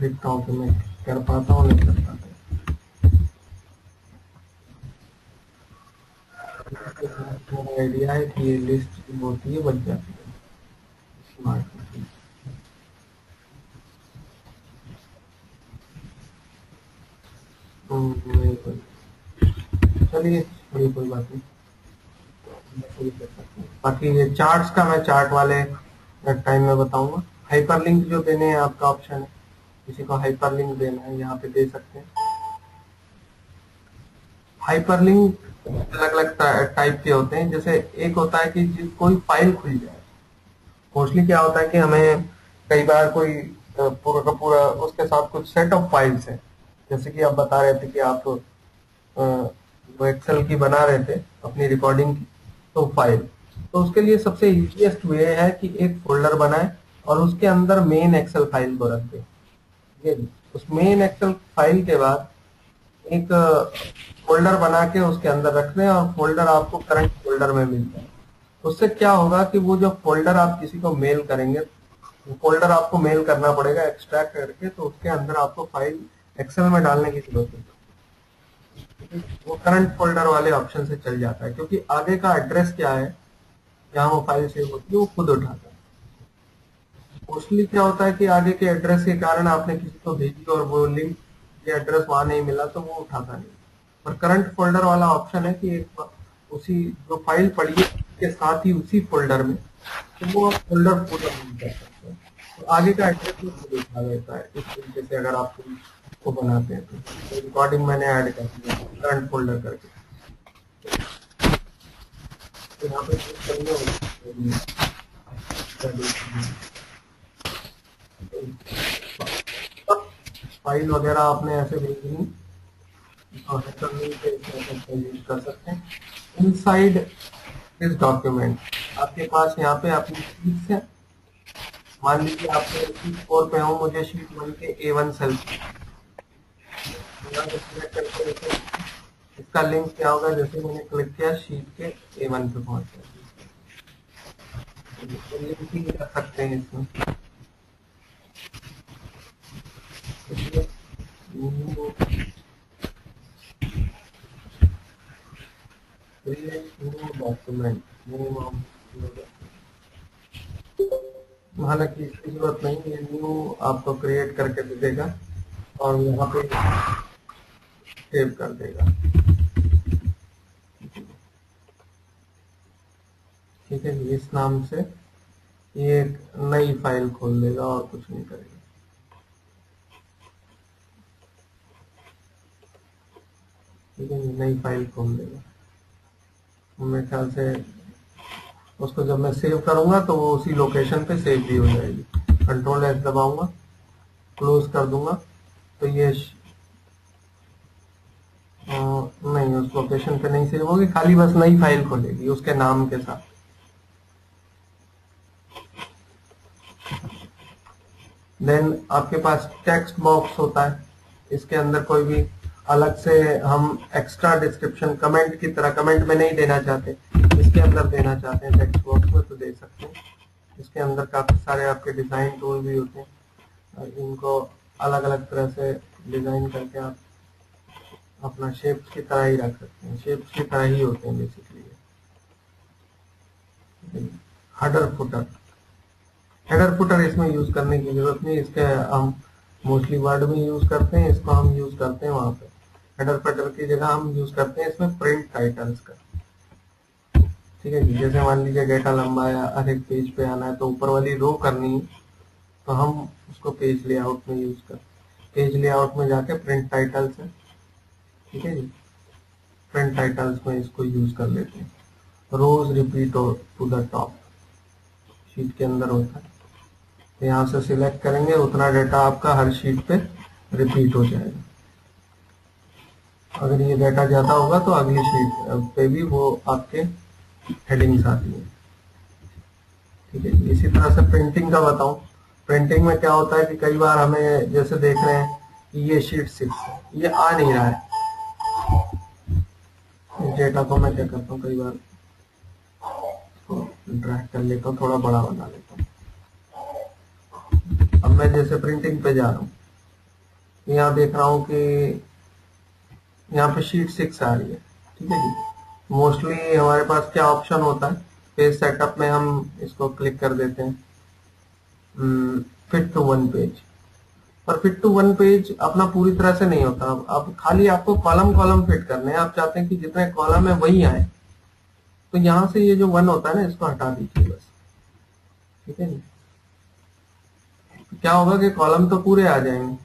देखता हूँ कि मैं कर पाता हूँ नहीं कर पाता। आइडिया है कि ये लिस्ट होती है बन जाती है स्मार्ट। चलिए कोई बात नहीं, बाकी ये चार्ट्स का मैं चार्ट वाले टाइम में बताऊंगा। हाइपर लिंक जो देने हैं आपका ऑप्शन है, किसी को हाइपर लिंक देना है यहाँ पे दे सकते हैं। हाइपर लिंक अलग अलग टाइप के होते हैं। जैसे एक होता है कि कोई फाइल खुल जाए, मोस्टली क्या होता है कि हमें कई बार कोई पूरा का पूरा उसके साथ कुछ सेट ऑफ फाइल्स है, जैसे कि आप बता रहे थे कि आप एक्सेल की बना रहे थे अपनी रिकॉर्डिंग की, तो फाइल तो उसके लिए सबसे इजीएस्ट वे है कि एक फोल्डर बनाए और उसके अंदर मेन एक्सेल फाइल को रख दें। उस मेन एक्सेल फाइल के बाद एक फोल्डर बना के उसके अंदर रख दें और फोल्डर आपको करंट फोल्डर में मिल जाए। उससे क्या होगा कि वो जो फोल्डर आप किसी को मेल करेंगे, फोल्डर आपको मेल करना पड़ेगा एक्सट्रैक्ट करके, तो उसके अंदर आपको फाइल एक्सेल में डालने की जरूरत नहीं। वो करंट फोल्डर वाले ऑप्शन से चल जाता है, क्योंकि आगे का एड्रेस क्या है जहाँ वो फाइल सेव होती है वो खुद उठाता है। मोस्टली क्या होता है कि आगे के एड्रेस के कारण आपने किसी को भेजी और वो लिंक या एड्रेस वहां नहीं मिला तो वो उठाता नहीं। पर करंट फोल्डर वाला ऑप्शन है कि एक उसी जो फाइल पड़ी है के साथ ही उसी फोल्डर में तो वो फोल्डर पूरा नहीं कर सकते, तो आगे का एड्रेस देखा जाता है। इस तरीके से अगर आप को बनाते हैं तो रिकॉर्डिंग मैंने ऐड कर दी करंट फोल्डर करके, तो यहाँ पे फाइल वगैरह आपने ऐसे भेजनी कर सकते हैं। इनसाइड इस डॉक्यूमेंट आपके पास यहाँ पे अपनी शीट्स है, मान लीजिए आपके शीट 4 पे हो, मुझे शीट 1 के A1 सेल इसका लिंक क्या होगा, जैसे मैंने क्लिक किया शीट के A1 पे पहुंच गया। लिंकिंग कर सकते हैं इसमें डॉक्यूमेंट, हालांकि इसकी जरूरत नहीं है, न्यू आपको क्रिएट करके दे देगा और यहाँ पे सेव कर देगा। ठीक है, इस नाम से ये एक नई फाइल खोल देगा और कुछ नहीं करेगा। ठीक है, नई फाइल खोल देगा। मेरे ख्याल से उसको जब मैं सेव करूंगा तो वो उसी लोकेशन पे सेव भी हो जाएगी। कंट्रोल एस दबाऊंगा, क्लोज कर दूंगा तो ये नहीं उस लोकेशन पे नहीं सेव होगी, खाली बस नई फाइल खोलेगी उसके नाम के साथ। देन आपके पास टेक्स्ट बॉक्स होता है, इसके अंदर कोई भी अलग से हम एक्स्ट्रा डिस्क्रिप्शन कमेंट की तरह कमेंट में नहीं देना चाहते, इसके अंदर देना चाहते हैं टेक्स्ट बॉक्स में तो दे सकते हैं। इसके अंदर काफ़ी सारे आपके डिज़ाइन टूल भी होते हैं और इनको अलग अलग तरह से डिज़ाइन करके आप अपना शेप्स की तरह ही रख सकते हैं, शेप्स की तरह ही होते हैं बेसिकली। हेडर फुटर इसमें यूज़ करने की ज़रूरत नहीं, इसके हम मोस्टली वर्ड में यूज़ करते हैं, इसको हम यूज़ करते हैं वहाँ पर। हेडर फुटर की जगह हम यूज करते हैं इसमें प्रिंट टाइटल्स का। ठीक है, जैसे मान लीजिए डेटा लंबा है, हर एक पेज पे आना है तो ऊपर वाली रो करनी है तो हम उसको पेज लेआउट में यूज कर पेज लेआउट में जाके प्रिंट टाइटल्स है। ठीक है जी, प्रिंट टाइटल्स में इसको यूज कर लेते हैं। Rows repeat to the top sheet के अंदर होता है, तो यहाँ से सिलेक्ट करेंगे उतना डेटा आपका हर शीट पे रिपीट हो जाएगा। अगर ये डाटा ज्यादा होगा तो अगली शीट पे भी वो आपके हेडिंग्स आती है। ठीक है, इसी तरह से प्रिंटिंग का बताऊं, प्रिंटिंग में क्या होता है कि कई बार हमें जैसे देख रहे हैं कि ये शीट 6 है, ये आ नहीं रहा है। डेटा को मैं क्या करता हूँ, कई बार इसको ड्रैग कर लेता हूँ, थोड़ा बड़ा बना लेता हूँ। अब मैं जैसे प्रिंटिंग पे जा रहा हूँ, यहाँ देख रहा हूँ कि यहाँ पे शीट 6 आ रही है। ठीक है जी, मोस्टली हमारे पास क्या ऑप्शन होता है, पेज सेटअप में हम इसको क्लिक कर देते हैं फिट टू वन पेज। पर फिट टू वन पेज अपना पूरी तरह से नहीं होता, अब खाली आपको कॉलम फिट करने हैं, आप चाहते हैं कि जितने कॉलम है वही आए, तो यहाँ से ये जो 1 होता है ना इसको हटा दीजिए बस। ठीक है जी, तो क्या होगा कि कॉलम तो पूरे आ जाएंगे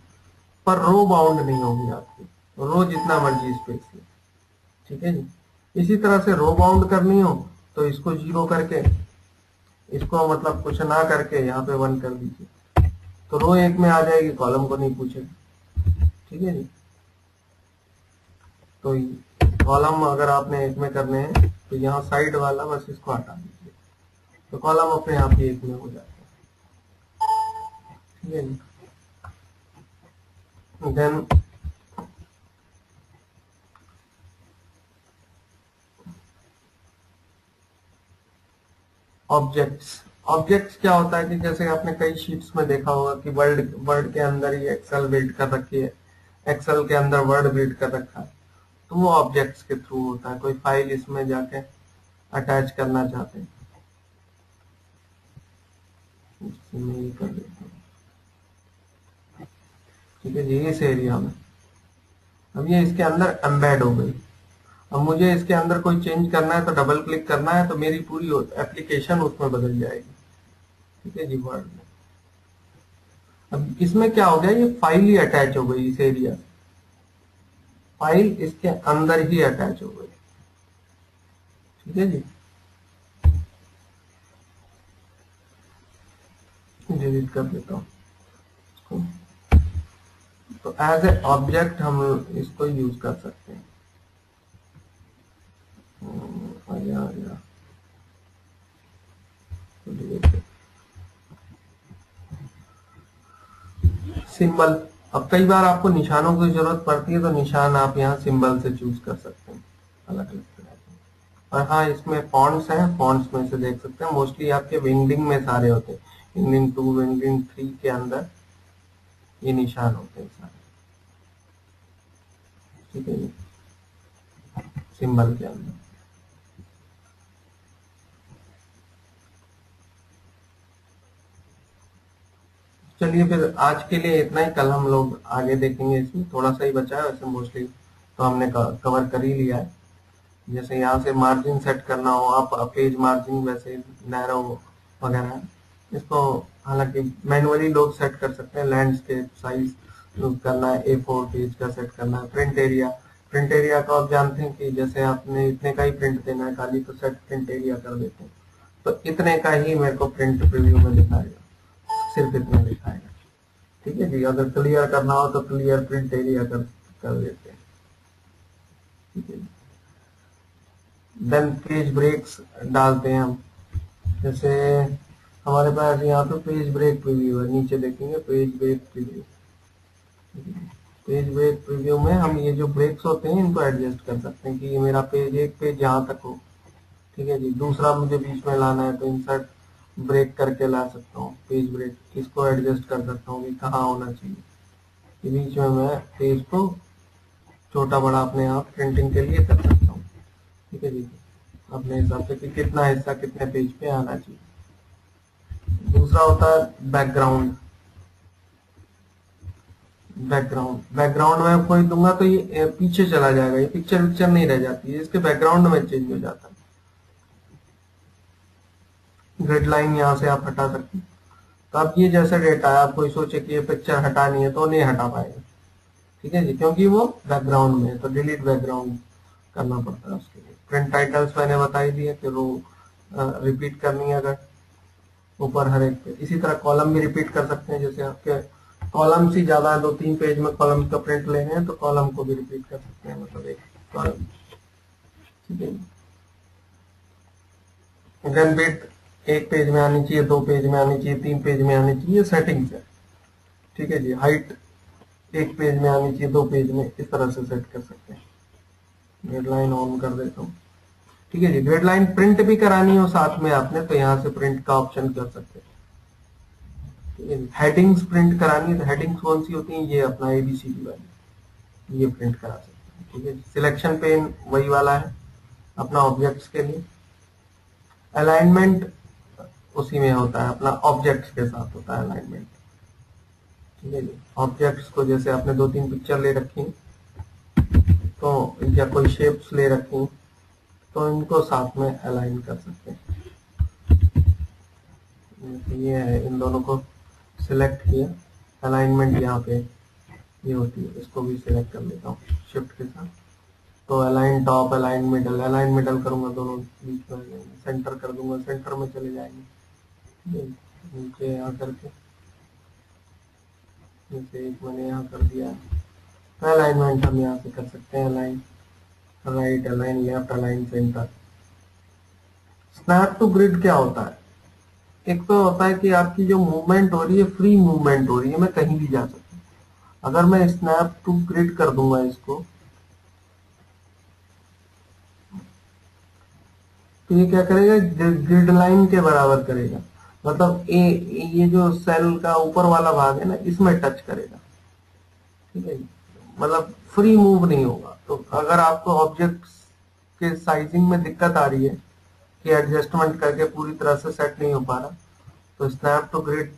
पर रो बाउंड नहीं होगी आपकी, रो जितना मर्जी स्पेस ले। ठीक है जी, इसी तरह से रो बाउंड करनी हो तो इसको 0 करके इसको मतलब कुछ ना करके यहाँ पे 1 कर दीजिए तो रो 1 में आ जाएगी, कॉलम को नहीं पूछेगा। ठीक है जी, तो कॉलम अगर आपने 1 में करने हैं तो यहाँ साइड वाला बस इसको हटा दीजिए तो कॉलम अपने आप ही 1 में हो जाता है। ठीक है जी, देन ऑब्जेक्ट्स क्या होता है कि जैसे आपने कई शीट्स में देखा होगा कि वर्ड के अंदर ही एक्सेल बिल्ड कर रखी है, एक्सेल के अंदर वर्ड बिल्ड कर रखा है, तो वो ऑब्जेक्ट्स के थ्रू होता है। कोई फाइल इसमें जाके अटैच करना चाहते हैं इससे मैं ये कर देता हूँ। ठीक है जी, इस एरिया में अब ये इसके अंदर एम्बेड हो गई। अब मुझे इसके अंदर कोई चेंज करना है तो डबल क्लिक करना है तो मेरी पूरी एप्लीकेशन उसमें बदल जाएगी। ठीक है जी, वर्ड में अब इसमें क्या हो गया, ये फाइल ही अटैच हो गई। इस एरिया फाइल इसके अंदर ही अटैच हो गई। ठीक है जी, डिलीट कर देता हूँ। तो एज ए ऑब्जेक्ट हम इसको यूज कर सकते हैं। सिंबल, अब कई बार आपको निशानों की जरूरत पड़ती है तो निशान आप यहाँ सिंबल से चूज कर सकते हैं अलग अलग तरह के। और हाँ, इसमें फॉन्ट्स हैं, फॉन्ट्स में से देख सकते हैं। मोस्टली आपके विंडिंग में सारे होते हैं, विंडिंग 2 विंडिंग 3 के अंदर ये निशान होते हैं सारे। ठीक है जी, सिंबल के अंदर चलिए फिर आज के लिए इतना ही। कल हम लोग आगे देखेंगे, इसमें थोड़ा सा ही बचा है, वैसे मोस्टली तो हमने कवर कर ही लिया है। जैसे यहाँ से मार्जिन सेट करना हो आप, पेज मार्जिन, वैसे नैरो वगैरह इसको हालांकि मैनुअली लोग सेट कर सकते हैं। लैंडस्केप साइज करना है, A4 पेज का सेट करना है। प्रिंट एरिया, प्रिंट एरिया तो आप जानते हैं कि जैसे आपने इतने का ही प्रिंट देना है खाली, तो सेट प्रिंट एरिया कर देते हैं तो इतने का ही मेरे को प्रिंट प्रीव्यू में दिखाएगा, सिर्फ इतना दिखाएगा। ठीक है जी, अगर क्लियर करना हो तो क्लियर प्रिंट एरिया कर देते हैं। ठीक है जी, देन पेज ब्रेक्स डालते हैं हम। जैसे हमारे पास यहाँ पे पेज ब्रेक प्रीव्यू है, नीचे देखेंगे page break preview. Page break preview में हम ये जो ब्रेक्स होते हैं इनको एडजस्ट कर सकते हैं कि ये मेरा पेज, एक पेज यहाँ तक हो। ठीक है जी, दूसरा मुझे बीच में लाना है तो इंसर्ट ब्रेक करके ला सकता हूँ, पेज ब्रेक इसको एडजस्ट कर सकता हूँ कि कहाँ होना चाहिए। बीच में मैं पेज को छोटा बड़ा अपने आप प्रिंटिंग के लिए कर सकता हूँ। ठीक है जी, अपने हिसाब से कि कितना हिस्सा कितने पेज पे आना चाहिए। दूसरा होता है बैकग्राउंड। बैकग्राउंड में कोई दूंगा तो ये पीछे चला जाएगा, ये पिक्चर नहीं रह जाती है, इसके बैकग्राउंड में चेंज हो जाता है। ग्रिड लाइन यहाँ से आप हटा सकते हैं। तो अब ये जैसा डेटा है, आप कोई सोचे कि ये पिक्चर हटानी है तो नहीं हटा पाएगा। ठीक है जी, क्योंकि वो बैकग्राउंड में है तो डिलीट बैकग्राउंड करना पड़ता है उसके लिए। प्रिंट टाइटल्स मैंने बता ही दिए कि रो रिपीट करनी है अगर ऊपर हर एक पे। इसी तरह कॉलम भी रिपीट कर सकते हैं, जैसे आपके कॉलम से ज्यादा 2-3 पेज में कॉलम का प्रिंट लेने हैं तो कॉलम को भी रिपीट कर सकते हैं, मतलब एक कॉलम। ठीक है, गन बिट एक पेज में आनी चाहिए, 2 पेज में आनी चाहिए, 3 पेज में आनी चाहिए, सेटिंग्स है। ठीक है जी, हाइट एक पेज में आनी चाहिए, 2 पेज में, इस तरह से सेट कर सकते हैं। ग्रेड लाइन ऑन कर देता हूँ। ठीक है जी, ग्रेड लाइन प्रिंट भी करानी हो साथ में आपने तो यहाँ से प्रिंट का ऑप्शन कर सकते हैं। हेडिंग्स प्रिंट करानी है तो हेडिंग्स कौन सी होती है, ये अपना ABCD वाली, ये प्रिंट करा सकते हैं। ठीक है, सिलेक्शन पेन वही वाला है अपना ऑब्जेक्ट्स के लिए। अलाइनमेंट उसी में होता है अपना, ऑब्जेक्ट्स के साथ होता है अलाइनमेंट। ठीक है जी, ऑब्जेक्ट्स को जैसे आपने 2-3 पिक्चर ले रखी तो या कोई शेप्स ले रखी तो इनको साथ में अलाइन कर सकते हैं। ये है, इन दोनों को सिलेक्ट किया, अलाइनमेंट यहाँ पे ये होती है, इसको भी सिलेक्ट कर लेता हूँ शिफ्ट के साथ। तो अलाइन टॉप, अलाइन मिडल करूंगा, दोनों बीच में सेंटर कर दूंगा, सेंटर में चले जाएंगे नीचे यहाँ करके, जैसे एक मैंने यहाँ कर दिया। तो अलाइनमेंट हम यहाँ से कर सकते हैं, align right, align left, align centre. Snap to grid क्या होता है, एक तो होता है कि आपकी जो मूवमेंट हो रही है फ्री मूवमेंट हो रही है, मैं कहीं भी जा सकता हूँ। अगर मैं स्नैप टू ग्रिड कर दूंगा इसको तो ये क्या करेगा, ग्रिड लाइन के बराबर करेगा, मतलब ये जो सेल का ऊपर वाला भाग है ना इसमें टच करेगा। ठीक है, मतलब फ्री मूव नहीं होगा। तो अगर आपको ऑब्जेक्ट के साइजिंग में दिक्कत आ रही है कि एडजस्टमेंट करके पूरी तरह से सेट नहीं हो पा रहा तो स्नैप टू ग्रिड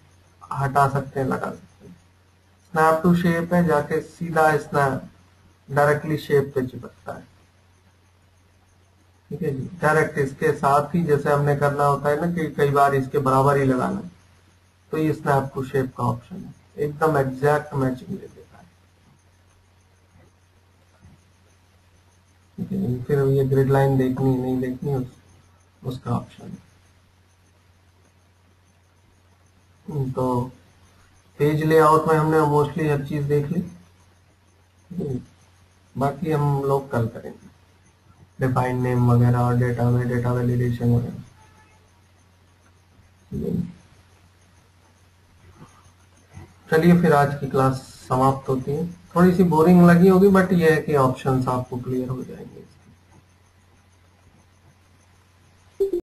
हटा सकते हैं, लगा सकते हैं। स्नैप टू शेप है, जाके सीधा स्नैप डायरेक्टली शेप पे चिपकता है, ठीक है जी। डायरेक्ट इसके साथ ही जैसे हमने करना होता है ना कि कई बार इसके बराबर ही लगाना है, तो ये स्नैप टू शेप का ऑप्शन है, एकदम एग्जैक्ट मैचिंग दे देता है, ठीक है। फिर ये ग्रिड लाइन देखनी है नहीं देखनी उसका ऑप्शन है। तो पेज लेआउट में हमने मोस्टली हर चीज देख ली, बाकी हम लोग कल करेंगे डिफाइन नेम वगैरह और डेटा वैलिडेशन वगैरह। चलिए फिर आज की क्लास समाप्त होती है। थोड़ी सी बोरिंग लगी होगी बट ये है कि ऑप्शंस आपको क्लियर हो जाएंगे।